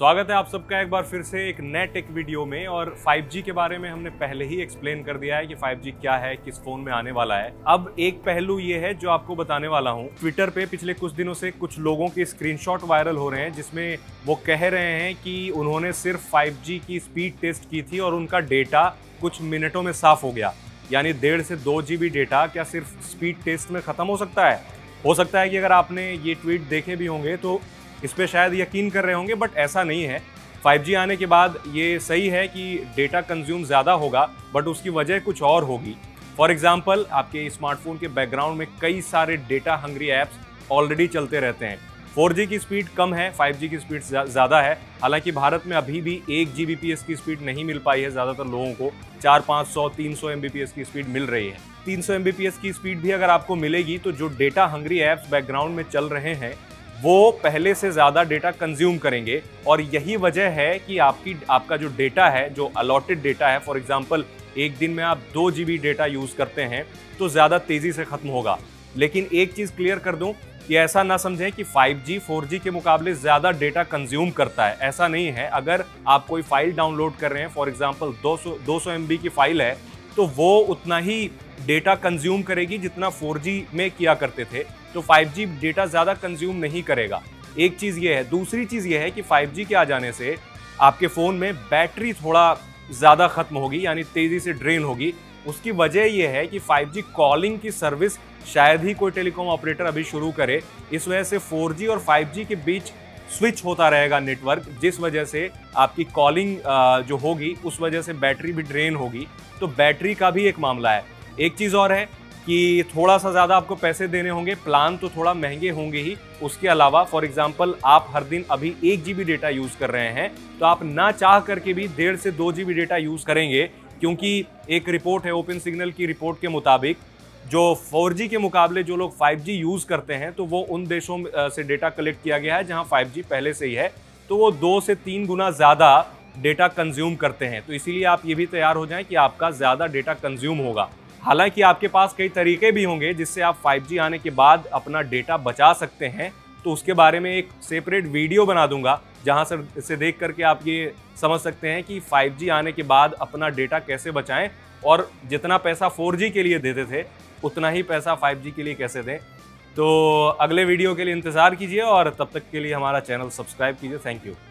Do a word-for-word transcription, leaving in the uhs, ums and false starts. स्वागत है आप सबका एक बार फिर से एक नए टेक वीडियो में। और फाइव जी के बारे में हमने पहले ही एक्सप्लेन कर दिया है कि फाइव जी क्या है, किस फोन में आने वाला है। अब एक पहलू ये है जो आपको बताने वाला हूँ। ट्विटर पे पिछले कुछ दिनों से कुछ लोगों के स्क्रीनशॉट वायरल हो रहे हैं जिसमें वो कह रहे हैं कि उन्होंने सिर्फ फाइव जी की स्पीड टेस्ट की थी और उनका डेटा कुछ मिनटों में साफ हो गया, यानी डेढ़ से दो जी बी डेटा क्या सिर्फ स्पीड टेस्ट में ख़त्म हो सकता है? हो सकता है कि अगर आपने ये ट्वीट देखे भी होंगे तो इस पे शायद यकीन कर रहे होंगे, बट ऐसा नहीं है। फाइव जी आने के बाद ये सही है कि डेटा कंज्यूम ज़्यादा होगा, बट उसकी वजह कुछ और होगी। फॉर एग्जांपल, आपके स्मार्टफोन के बैकग्राउंड में कई सारे डेटा हंग्री ऐप्स ऑलरेडी चलते रहते हैं। फोर जी की स्पीड कम है, फाइव जी की स्पीड ज़्यादा है। हालांकि भारत में अभी भी एक जी बी पी एस की स्पीड नहीं मिल पाई है, ज़्यादातर लोगों को चार पाँच सौ तीन सौ एम बी पी एस की स्पीड मिल रही है। तीन सौ एम बी पी एस की स्पीड भी अगर आपको मिलेगी तो जो डेटा हंग्री ऐप्स बैकग्राउंड में चल रहे हैं वो पहले से ज़्यादा डेटा कंज्यूम करेंगे। और यही वजह है कि आपकी आपका जो डेटा है, जो अलॉटेड डेटा है, फॉर एग्जांपल एक दिन में आप दो जी बी डेटा यूज़ करते हैं तो ज़्यादा तेज़ी से ख़त्म होगा। लेकिन एक चीज़ क्लियर कर दूं कि ऐसा ना समझें कि फाइव जी फोर जी के मुकाबले ज़्यादा डेटा कंज्यूम करता है, ऐसा नहीं है। अगर आप कोई फ़ाइल डाउनलोड कर रहे हैं, फॉर एग्ज़ाम्पल दो सौ दो सौ एम बी की फ़ाइल है, तो वो उतना ही डेटा कंज्यूम करेगी जितना फोर जी में किया करते थे। तो फाइव जी डेटा ज़्यादा कंज्यूम नहीं करेगा, एक चीज़ ये है। दूसरी चीज़ ये है कि फाइव जी के आ जाने से आपके फ़ोन में बैटरी थोड़ा ज़्यादा ख़त्म होगी, यानी तेज़ी से ड्रेन होगी। उसकी वजह ये है कि फाइव जी कॉलिंग की सर्विस शायद ही कोई टेलीकॉम ऑपरेटर अभी शुरू करे। इस वजह से फोर जी और फाइव जी के बीच स्विच होता रहेगा नेटवर्क, जिस वजह से आपकी कॉलिंग जो होगी उस वजह से बैटरी भी ड्रेन होगी। तो बैटरी का भी एक मामला है। एक चीज़ और है कि थोड़ा सा ज़्यादा आपको पैसे देने होंगे, प्लान तो थोड़ा महंगे होंगे ही। उसके अलावा फॉर एग्जांपल आप हर दिन अभी एक जी बी डेटा यूज़ कर रहे हैं तो आप ना चाह करके भी डेढ़ से दो जी बी डेटा यूज़ करेंगे, क्योंकि एक रिपोर्ट है ओपन सिग्नल की, रिपोर्ट के मुताबिक जो फोर जी के मुकाबले जो लोग फाइव जी यूज़ करते हैं तो वो उन देशों से डेटा कलेक्ट किया गया है जहाँ फाइव जी पहले से ही है, तो वो दो से तीन गुना ज़्यादा डेटा कंज्यूम करते हैं। तो इसीलिए आप ये भी तैयार हो जाएँ कि आपका ज़्यादा डेटा कंज्यूम होगा। हालांकि आपके पास कई तरीके भी होंगे जिससे आप फाइव जी आने के बाद अपना डेटा बचा सकते हैं, तो उसके बारे में एक सेपरेट वीडियो बना दूंगा जहां से से देख करके आप ये समझ सकते हैं कि फाइव जी आने के बाद अपना डेटा कैसे बचाएं और जितना पैसा फोर जी के लिए देते थे उतना ही पैसा फाइव जी के लिए कैसे दें। तो अगले वीडियो के लिए इंतज़ार कीजिए और तब तक के लिए हमारा चैनल सब्सक्राइब कीजिए। Thank you.